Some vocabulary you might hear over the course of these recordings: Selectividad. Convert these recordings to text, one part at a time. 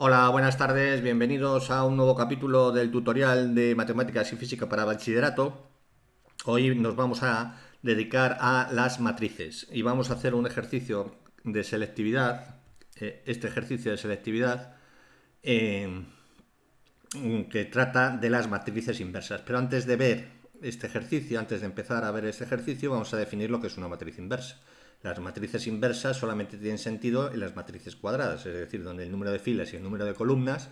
Hola, buenas tardes, bienvenidos a un nuevo capítulo del tutorial de Matemáticas y Física para Bachillerato. Hoy nos vamos a dedicar a las matrices y vamos a hacer un ejercicio de selectividad, que trata de las matrices inversas. Pero antes de ver este ejercicio, antes de empezar a ver este ejercicio, vamos a definir lo que es una matriz inversa. Las matrices inversas solamente tienen sentido en las matrices cuadradas, es decir, donde el número de filas y el número de columnas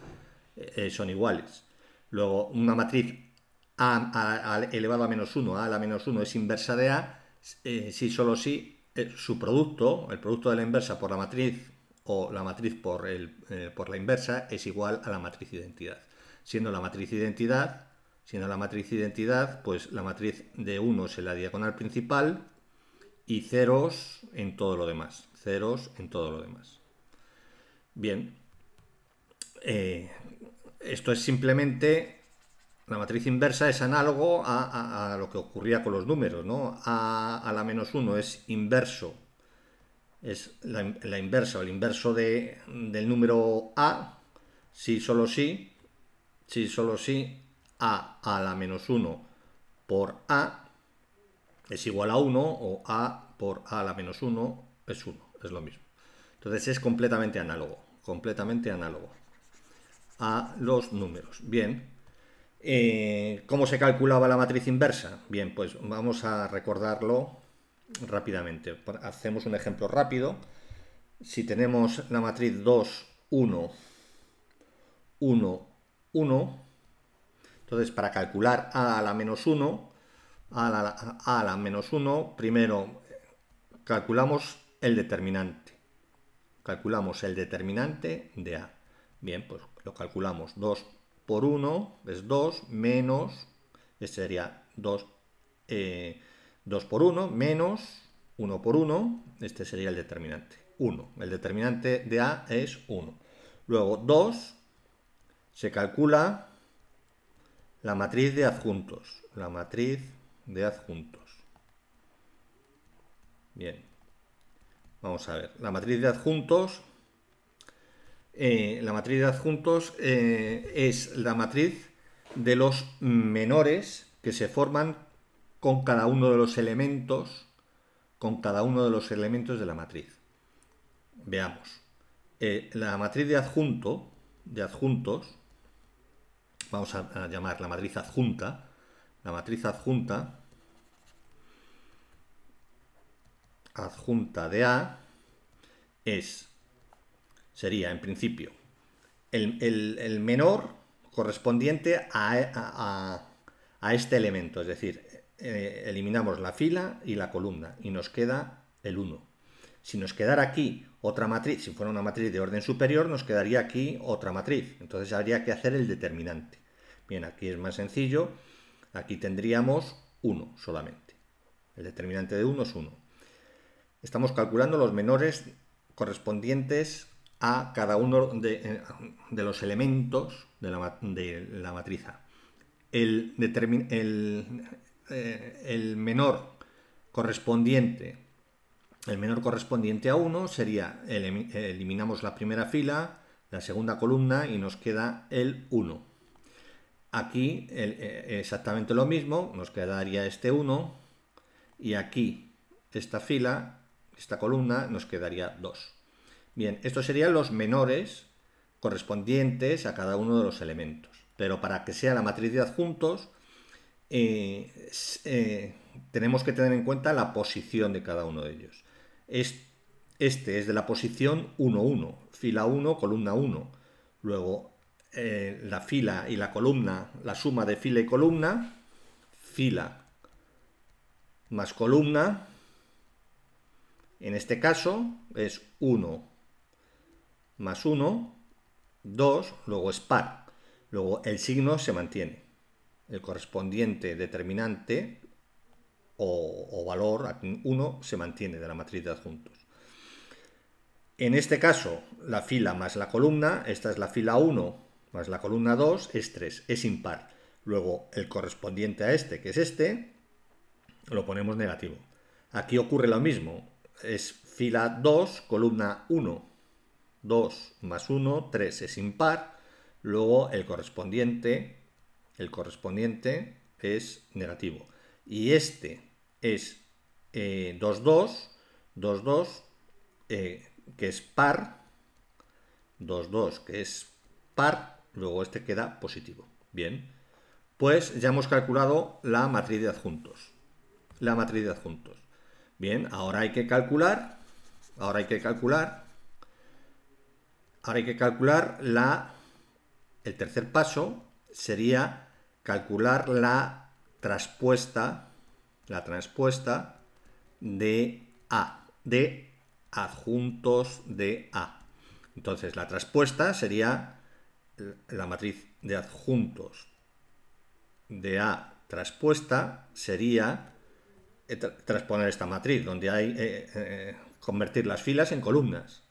son iguales. Luego, una matriz A elevado a menos 1, A a la menos 1 es inversa de A, si solo si su producto, el producto de la inversa por la matriz o la matriz por la inversa, es igual a la matriz identidad. Siendo la matriz identidad, pues la matriz de 1 es en la diagonal principal, y ceros en todo lo demás, Bien, esto es simplemente, la matriz inversa es análogo a lo que ocurría con los números, ¿no? A a la menos 1 es inverso, es la inversa, el inverso del número A, si solo si A a la menos 1 por A, es igual a 1, o A por A a la menos 1, es lo mismo. Entonces es completamente análogo a los números. Bien, ¿cómo se calculaba la matriz inversa? Bien, pues vamos a recordarlo rápidamente. Hacemos un ejemplo rápido. Si tenemos la matriz 2, 1, 1, 1, entonces para calcular A a la menos 1, A a la menos 1, primero calculamos el determinante. De A. Bien, pues lo calculamos. 2 por 1 es 2 menos, este sería 2 por 1 menos 1 por 1, este sería el determinante. 1. El determinante de A es 1. Luego 2 se calcula la matriz de adjuntos. Bien, vamos a ver, la matriz de adjuntos es la matriz de los menores que se forman con cada uno de los elementos, de la matriz. Veamos, la matriz de adjuntos, vamos a llamar la matriz adjunta. La matriz adjunta de A sería, en principio, el menor correspondiente a este elemento. Es decir, eliminamos la fila y la columna y nos queda el 1. Si nos quedara aquí otra matriz, si fuera una matriz de orden superior, nos quedaría aquí otra matriz. Entonces habría que hacer el determinante. Bien, aquí es más sencillo. Aquí tendríamos 1 solamente. El determinante de 1 es 1. Estamos calculando los menores correspondientes a cada uno de los elementos de la matriz A. El menor correspondiente a 1 sería, eliminamos la primera fila, la segunda columna y nos queda el 1. Aquí exactamente lo mismo, nos quedaría este 1 y aquí esta fila, esta columna, nos quedaría 2. Bien, estos serían los menores correspondientes a cada uno de los elementos. Pero para que sea la matriz de adjuntos tenemos que tener en cuenta la posición de cada uno de ellos. Este es de la posición 1, 1, fila 1, columna 1. Luego la fila y la columna, la suma de fila y columna, fila más columna, en este caso es 1 más 1, 2, luego es par, luego el signo se mantiene, el correspondiente determinante o valor 1 se mantiene de la matriz de adjuntos. En este caso, la fila más la columna, esta es la fila 1, más la columna 2 es 3, es impar. Luego el correspondiente a este, que es este, lo ponemos negativo. Aquí ocurre lo mismo, es fila 2, columna 1, 2 más 1, 3 es impar, luego el correspondiente es negativo. Y este es 2, 2, que es par, 2, 2, que es par, luego este queda positivo. Bien, pues ya hemos calculado la matriz de adjuntos. Bien, ahora hay que calcular, el tercer paso sería calcular la traspuesta, de A, de adjuntos de A. Entonces, la traspuesta sería la matriz de adjuntos de A traspuesta sería transponer esta matriz, donde hay convertir las filas en columnas,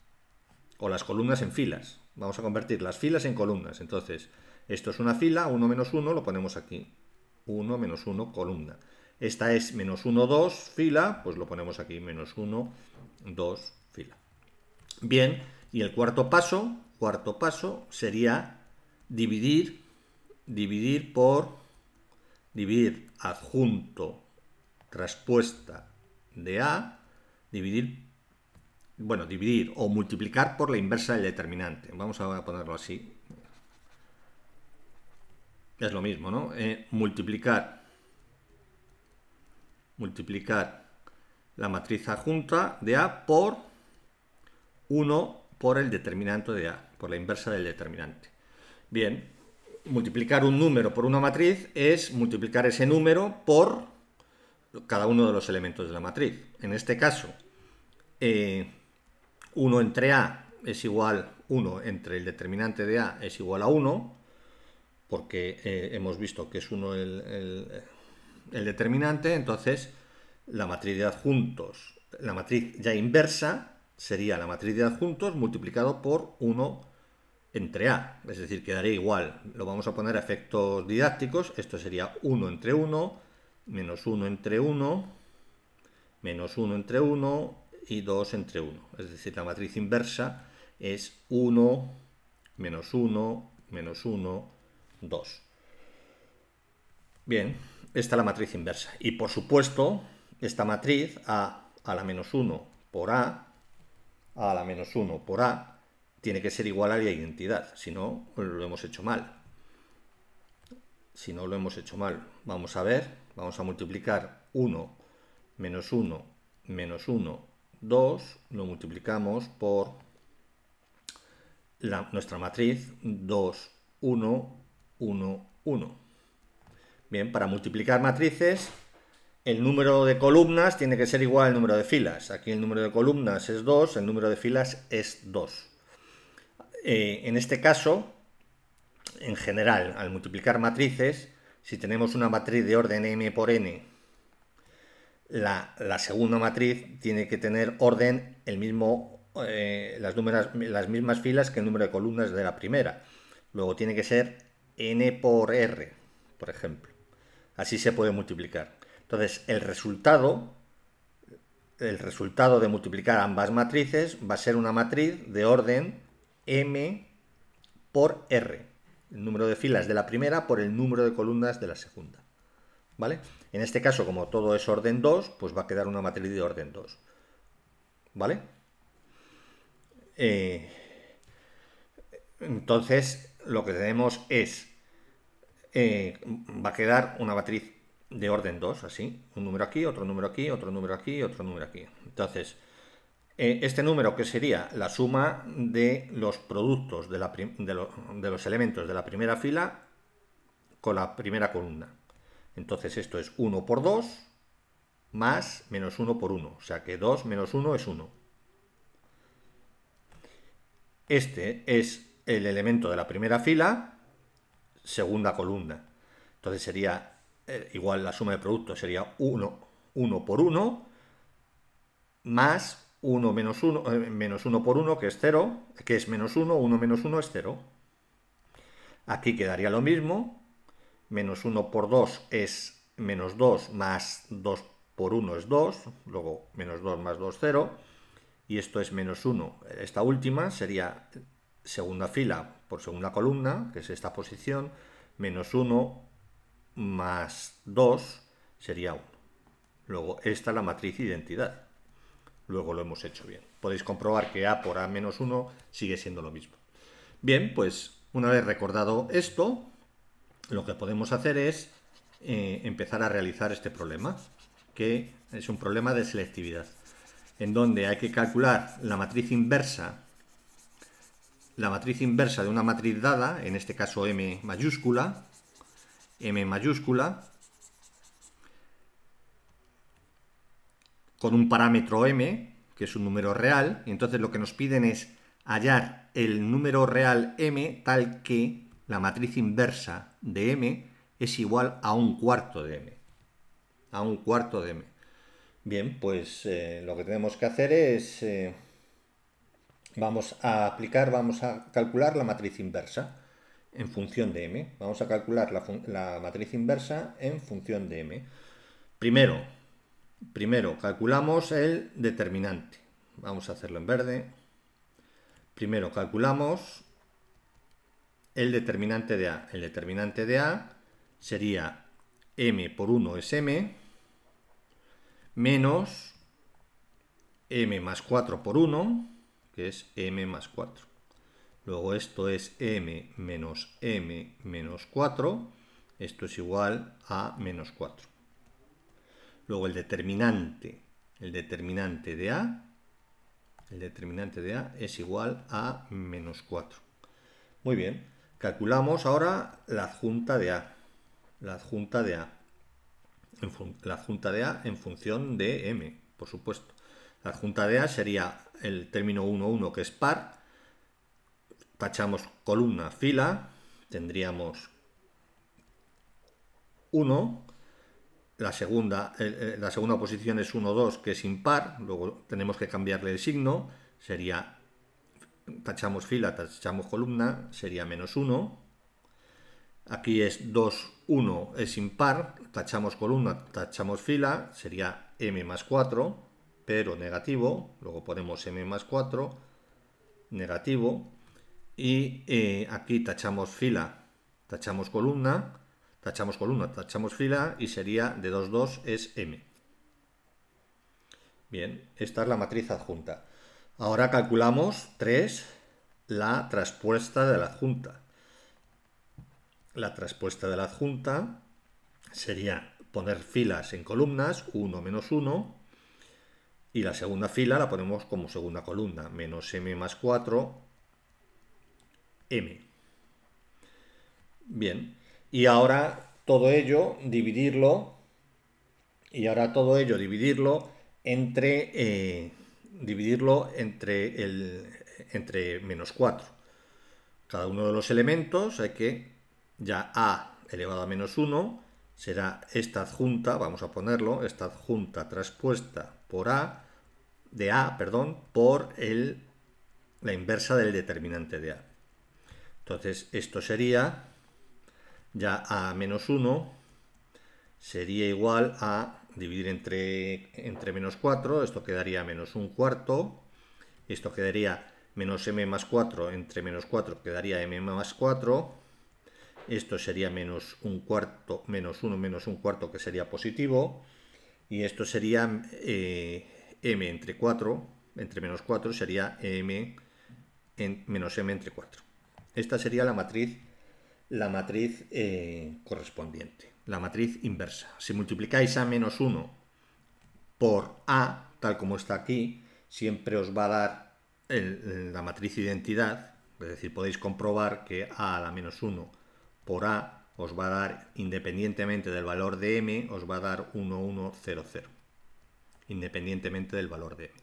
o las columnas en filas. Vamos a convertir las filas en columnas. Entonces, esto es una fila, 1 menos 1, lo ponemos aquí. 1 menos 1, columna. Esta es menos 1, 2, fila, pues lo ponemos aquí, menos 1, 2, fila. Bien, y el cuarto paso sería dividir, dividir adjunto traspuesta de A, dividir o multiplicar por la inversa del determinante. Vamos a ponerlo así. Es lo mismo, ¿no? Multiplicar la matriz adjunta de A por 1 por el determinante de A, por la inversa del determinante. Bien, multiplicar un número por una matriz es multiplicar ese número por cada uno de los elementos de la matriz. En este caso, 1 entre A es igual, 1 entre el determinante de A es igual a 1, porque hemos visto que es 1 el determinante. Entonces, la matriz de adjuntos, la matriz ya inversa, sería la matriz de adjuntos multiplicado por 1 entre A, es decir, quedaría igual. Lo vamos a poner a efectos didácticos, esto sería 1 entre 1, menos 1 entre 1, menos 1 entre 1 y 2 entre 1. Es decir, la matriz inversa es 1, menos 1, menos 1, 2. Bien, esta es la matriz inversa. Y por supuesto, esta matriz A a la menos 1 por A, A a la menos 1 por A, tiene que ser igual a la identidad, si no lo hemos hecho mal. Vamos a ver. Vamos a multiplicar 1, menos 1, menos 1, 2, lo multiplicamos por nuestra matriz 2, 1, 1, 1. Bien, para multiplicar matrices, el número de columnas tiene que ser igual al número de filas. Aquí el número de columnas es 2, el número de filas es 2. En este caso, en general, al multiplicar matrices, si tenemos una matriz de orden m por n, la segunda matriz tiene que tener orden el mismo, las mismas filas que el número de columnas de la primera. Luego tiene que ser n por r, por ejemplo. Así se puede multiplicar. Entonces, el resultado de multiplicar ambas matrices va a ser una matriz de orden m por r. El número de filas de la primera por el número de columnas de la segunda, ¿vale? En este caso, como todo es orden 2, pues va a quedar una matriz de orden 2, ¿vale? Entonces, lo que tenemos es, va a quedar una matriz de orden 2, así, un número aquí, otro número aquí, otro número aquí, otro número aquí. Entonces, este número, que sería la suma de los productos de los elementos de la primera fila con la primera columna. Entonces, esto es 1 por 2 más menos 1 por 1. O sea que 2 menos 1 es 1. Este es el elemento de la primera fila, segunda columna. Entonces sería igual, la suma de productos sería 1 por 1 más 1 menos 1, menos 1 por 1, que es 0, que es menos 1, 1 menos 1 es 0. Aquí quedaría lo mismo, menos 1 por 2 es menos 2, más 2 por 1 es 2, luego menos 2 más 2, 0, y esto es menos 1. Esta última sería segunda fila por segunda columna, que es esta posición, menos 1 más 2 sería 1. Luego esta es la matriz identidad. Luego lo hemos hecho bien. Podéis comprobar que A por A menos 1 sigue siendo lo mismo. Bien, pues una vez recordado esto, lo que podemos hacer es empezar a realizar este problema, que es un problema de selectividad, en donde hay que calcular la matriz inversa de una matriz dada, en este caso M mayúscula, con un parámetro M, que es un número real, y entonces lo que nos piden es hallar el número real M tal que la matriz inversa de M es igual a 1/4 de M. Bien, pues lo que tenemos que hacer es, vamos a calcular la matriz inversa en función de M. Vamos a calcular la matriz inversa en función de M. Primero calculamos el determinante. Vamos a hacerlo en verde. Primero calculamos el determinante de A. El determinante de A sería M por 1 es M, menos M más 4 por 1, que es M más 4. Luego esto es M menos 4, esto es igual a menos 4. Luego el determinante de A es igual a menos 4. Muy bien, calculamos ahora la adjunta de A. La adjunta de A en función de M, por supuesto. La adjunta de A sería el término 1,1, que es par. Tachamos columna, fila, tendríamos 1. La segunda posición es 1,2, que es impar. Luego tenemos que cambiarle el signo. Sería, tachamos fila, tachamos columna, sería menos 1. Aquí es 2, 1 es impar, tachamos columna, tachamos fila, sería M más 4, pero negativo, luego ponemos M más 4, negativo, y aquí tachamos fila, tachamos fila, y sería de 2, 2 es M. Bien, esta es la matriz adjunta. Ahora calculamos 3, la traspuesta de la adjunta. La traspuesta de la adjunta sería poner filas en columnas, 1 menos 1, y la segunda fila la ponemos como segunda columna, menos M más 4, M. Bien, y ahora todo ello dividirlo, entre menos 4. Cada uno de los elementos hay que... Ya A elevado a menos 1 será esta adjunta, vamos a ponerlo, esta adjunta traspuesta por A, de A, perdón, por la inversa del determinante de A. Entonces esto sería, ya A menos 1 sería igual a, dividir entre menos 4, esto quedaría menos 1/4, esto quedaría menos M más 4, entre menos 4 quedaría M más 4, esto sería menos 1/4, menos 1 menos 1/4, que sería positivo. Y esto sería M entre 4, entre menos 4, sería menos M entre 4. Esta sería la matriz correspondiente, la matriz inversa. Si multiplicáis A menos 1 por A, tal como está aquí, siempre os va a dar la matriz identidad. Es decir, podéis comprobar que A a la menos 1 por A os va a dar, independientemente del valor de M, os va a dar 1, 1, 0, 0. Independientemente del valor de M.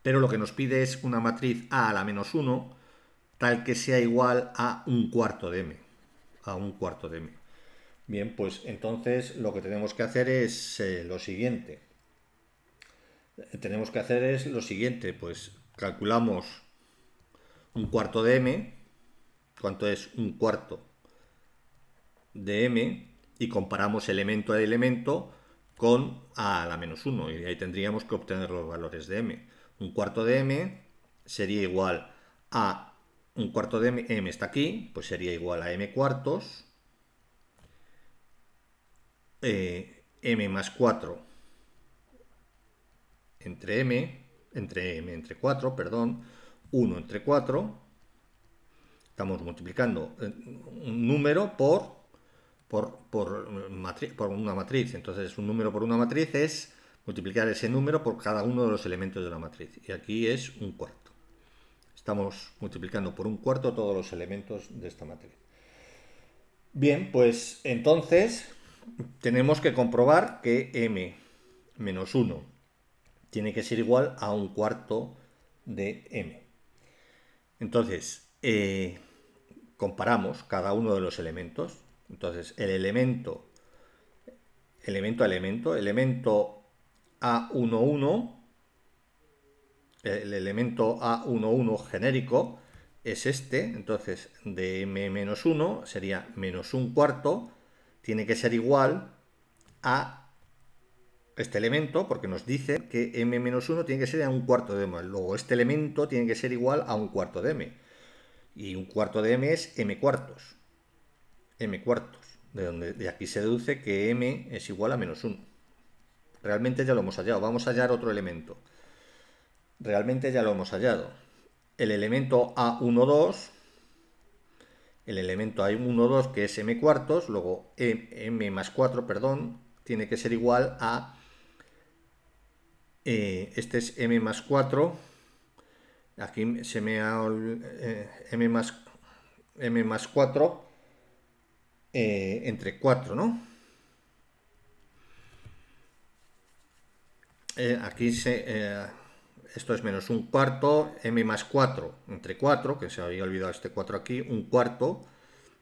Pero lo que nos pide es una matriz A a la menos 1, tal que sea igual a 1/4 de M. Bien, pues entonces lo que tenemos que hacer es lo siguiente. Pues calculamos 1/4 de M. ¿Cuánto es 1/4? De M, y comparamos elemento a elemento con A a la menos 1, y ahí tendríamos que obtener los valores de M. un cuarto de m sería igual a un cuarto de m, m está aquí, pues sería igual a m cuartos, m más 4 entre m entre 4, perdón, 1 entre 4, estamos multiplicando un número por una matriz, entonces un número por una matriz es multiplicar ese número por cada uno de los elementos de la matriz, y aquí es un cuarto. Estamos multiplicando por un cuarto todos los elementos de esta matriz. Bien, pues entonces tenemos que comprobar que m menos 1 tiene que ser igual a un cuarto de m. Entonces, comparamos cada uno de los elementos. Entonces, el elemento A11, el elemento A11 genérico es este, entonces de m menos 1 sería menos un cuarto, tiene que ser igual a este elemento, porque nos dice que m menos 1 tiene que ser a un cuarto de m, luego este elemento tiene que ser igual a un cuarto de m, y un cuarto de m es m cuartos, de aquí se deduce que m es igual a menos 1. Realmente ya lo hemos hallado, vamos a hallar otro elemento. Realmente ya lo hemos hallado. El elemento A12, que es m cuartos, luego m más 4, perdón, tiene que ser igual a, este es m más 4, aquí se me ha m más 4 entre 4, ¿no? Aquí esto es menos un cuarto, m más 4 entre 4, que se había olvidado este 4 aquí, un cuarto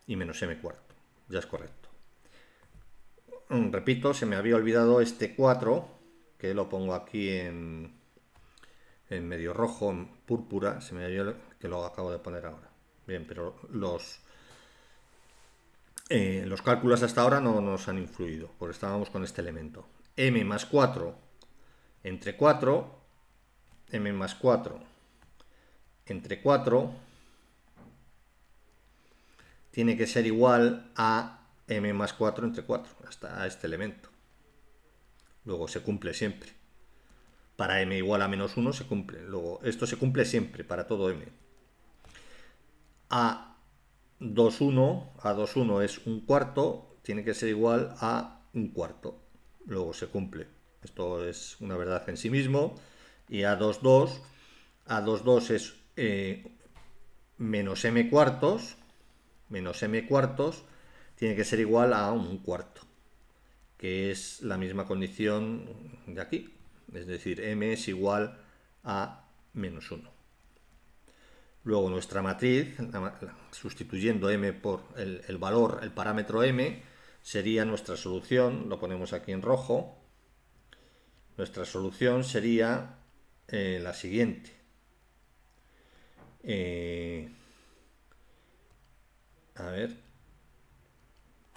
y menos m cuarto, ya es correcto. Repito, se me había olvidado este 4, que lo pongo aquí en medio rojo, en púrpura, se me había, que lo acabo de poner ahora. Bien, pero los cálculos hasta ahora no nos han influido, porque estábamos con este elemento. m más 4 entre 4, m más 4 entre 4 tiene que ser igual a m más 4 entre 4, hasta este elemento. Luego se cumple siempre. Para m igual a menos 1 se cumple. Luego esto se cumple siempre para todo m. A21 es un cuarto, tiene que ser igual a un cuarto. Luego se cumple. Esto es una verdad en sí mismo. Y A22 es menos m cuartos. Menos m cuartos tiene que ser igual a un cuarto, que es la misma condición de aquí. Es decir, m es igual a menos 1. Luego nuestra matriz, sustituyendo m por el valor, el parámetro m, sería nuestra solución. Lo ponemos aquí en rojo. Nuestra solución sería la siguiente.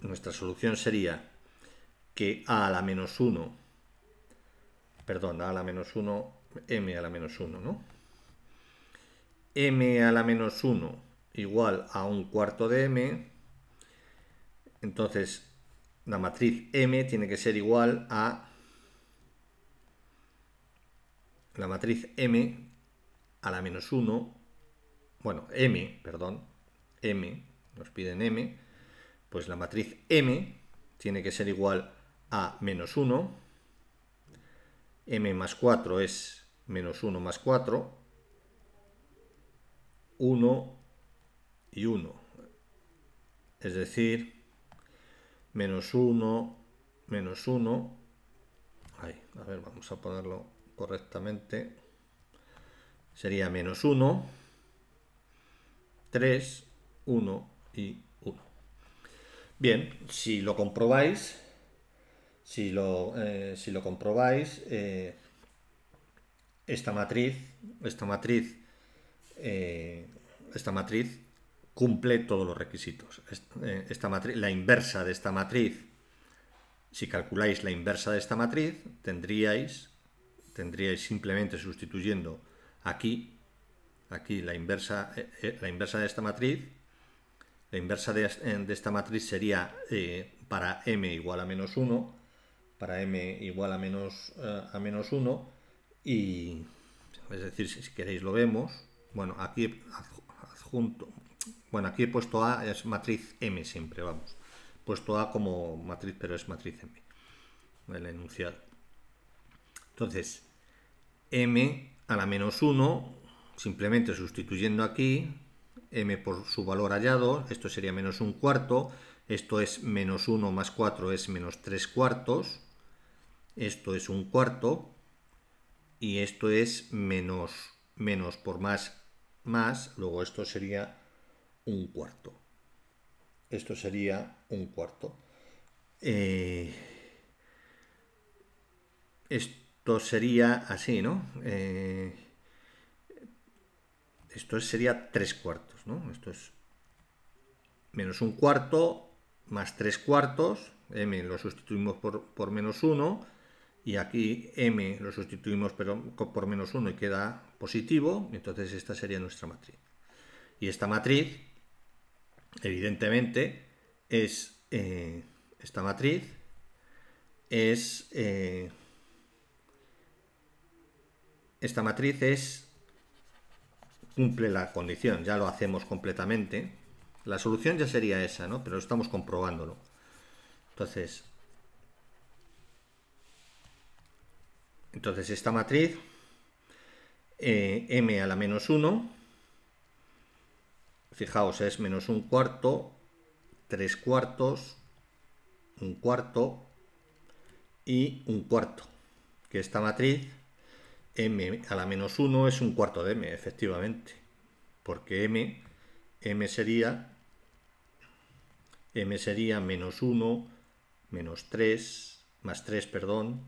Nuestra solución sería que m a la menos 1, ¿no? m a la menos 1 igual a un cuarto de m. Entonces, la matriz m tiene que ser igual a... La matriz m a la menos 1, nos piden m, pues la matriz m tiene que ser igual a menos 1, m más 4 es menos 1 más 4, 1 y 1, es decir, menos 1, vamos a ponerlo correctamente, sería menos 1, 3, 1 y 1. Bien, si lo comprobáis, esta matriz cumple todos los requisitos. La inversa de esta matriz, si calculáis la inversa de esta matriz, tendríais simplemente sustituyendo Aquí la inversa de esta matriz, sería para m igual a menos 1, y es decir, si queréis lo vemos. Bueno, aquí adjunto, bueno, aquí he puesto A, es matriz M siempre, vamos, he puesto A como matriz, pero es matriz M, el enunciado. Entonces, M a la menos 1, simplemente sustituyendo aquí, M por su valor hallado, esto sería menos 1/4, esto es menos 1 más 4 es menos 3/4, esto es 1/4, y esto es menos, por más, luego esto sería 1/4. Esto sería 1/4. Esto sería así, ¿no? Esto sería 3/4, ¿no? Esto es menos 1/4 más 3/4. M lo sustituimos por menos 1. Y aquí m lo sustituimos por menos 1 y queda positivo. Entonces esta sería nuestra matriz. Y esta matriz, evidentemente, es cumple la condición. Ya lo hacemos completamente. La solución ya sería esa, ¿no? Pero estamos comprobándolo. Entonces, esta matriz, m a la menos 1, fijaos, es menos 1/4, 3/4, 1/4 y 1/4. Que esta matriz, m a la menos 1, es 1/4 de m, efectivamente. Porque m sería menos 1, menos 3, más 3, perdón,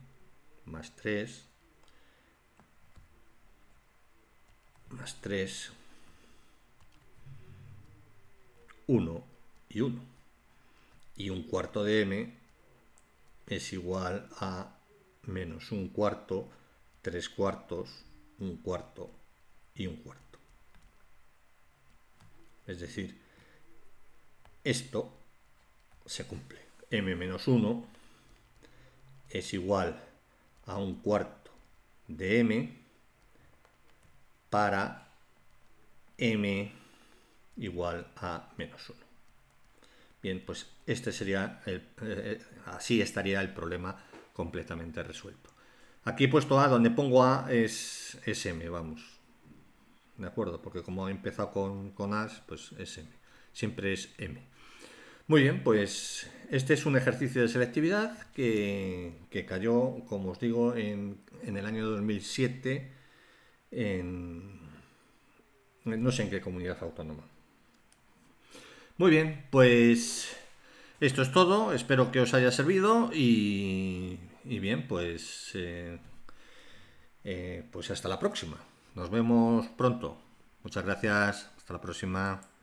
más 3, 1 y 1. Y 1/4 de m es igual a menos 1/4, 3/4, 1/4 y 1/4. Es decir, esto se cumple. M menos 1 es igual a 1/4 de m para m igual a menos 1. Bien, pues este sería el, así estaría el problema completamente resuelto. Aquí he puesto A, donde pongo A es m, vamos. ¿De acuerdo? Porque como he empezado con A, pues es m. Siempre es m. Muy bien, pues este es un ejercicio de selectividad que cayó, como os digo, en el año 2007, no sé en qué comunidad autónoma. Muy bien, pues esto es todo, espero que os haya servido y bien, pues, pues hasta la próxima. Nos vemos pronto. Muchas gracias, hasta la próxima.